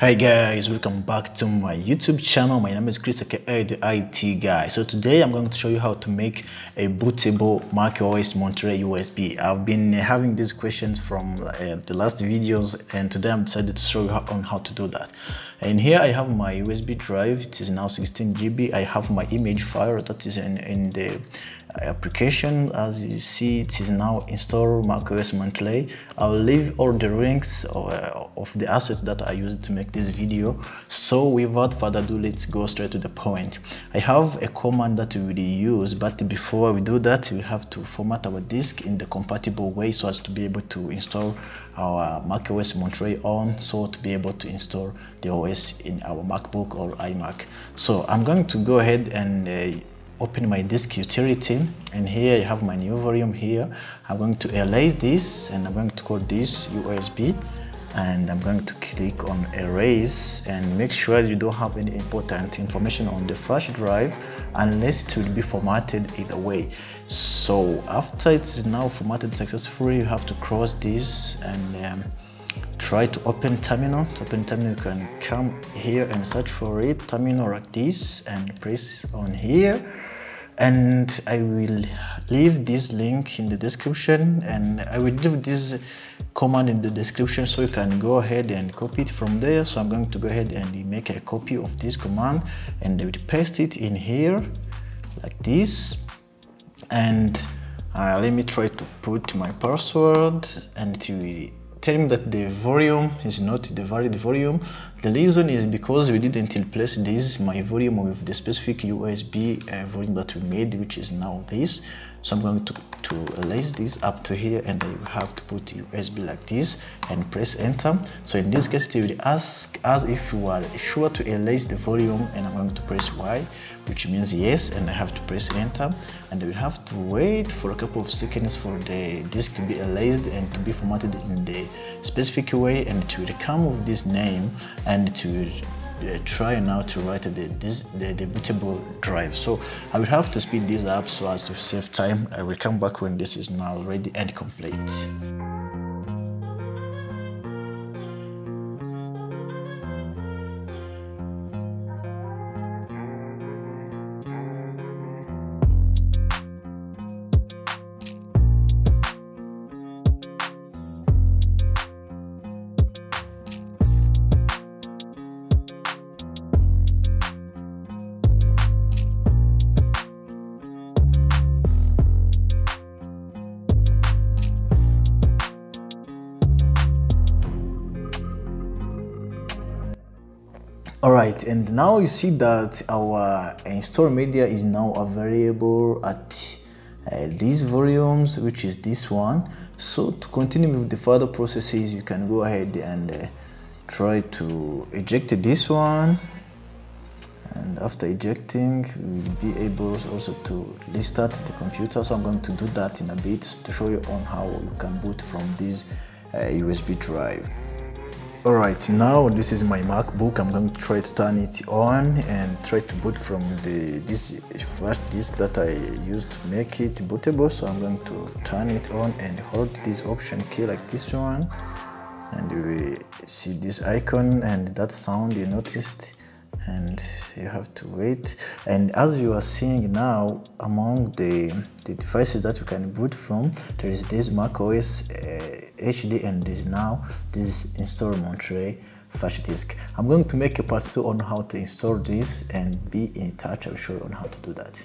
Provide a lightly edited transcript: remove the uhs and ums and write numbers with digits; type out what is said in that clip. Hi guys, welcome back to my YouTube channel. My name is Chris Akei, the IT guy. So today I'm going to show you how to make a bootable macOS Monterey USB. I've been having these questions from the last videos, and today I'm decided to show you how to do that. And here I have my USB drive. It is now 16 GB. I have my image file that is in the application. As you see, it is now install macOS Monterey. I'll leave all the links of the assets that I used to make this video. So without further ado, let's go straight to the point. I have a command that we will use, but before we do that, we have to format our disk in the compatible way so as to be able to install our macOS Monterey to be able to install the OS in our MacBook or iMac. So I'm going to go ahead and open my disk utility, and here I have my new volume here. I'm going to erase this, and I'm going to call this USB, and I'm going to click on erase, and make sure you don't have any important information on the flash drive unless it will be formatted either way. So after it's now formatted successfully, you have to cross this and try to open terminal. To open terminal, you can come here and search for it, terminal like this, and press on here. And I will leave this link in the description, and I will leave this command in the description so you can go ahead and copy it from there. So I'm going to go ahead and make a copy of this command, and I will paste it in here like this. And let me try to put my password, and it will tell me that the volume is not the valid volume. The reason is because we didn't replace this my volume with the specific USB volume that we made, which is now this. So I'm going to erase this up to here, and I have to put USB like this and press enter. So in this case, it will ask as if you are sure to erase the volume, and I'm going to press Y, which means yes, and I have to press enter, and we have to wait for a couple of seconds for the disk to be erased and to be formatted in the specific way, and it will come with this name, and it will try now to write the bootable drive. So I will have to speed this up so as to save time. I will come back when this is now ready and complete. Alright, and now you see that our install media is now available at these volumes, which is this one. So to continue with the further processes, you can go ahead and try to eject this one, and after ejecting, we'll be able also to restart the computer. So I'm going to do that in a bit to show you on how you can boot from this USB drive. Alright, now this is my MacBook. I'm going to try to turn it on and try to boot from this flash disk that I used to make it bootable. So I'm going to turn it on and hold this option key like this one, and we see this icon and that sound you noticed, and you have to wait. And as you are seeing now, among the devices that you can boot from, there is this macOS HD, and this now this install Monterey flash disk. I'm going to make a part 2 on how to install this, and be in touch. I'll show you on how to do that.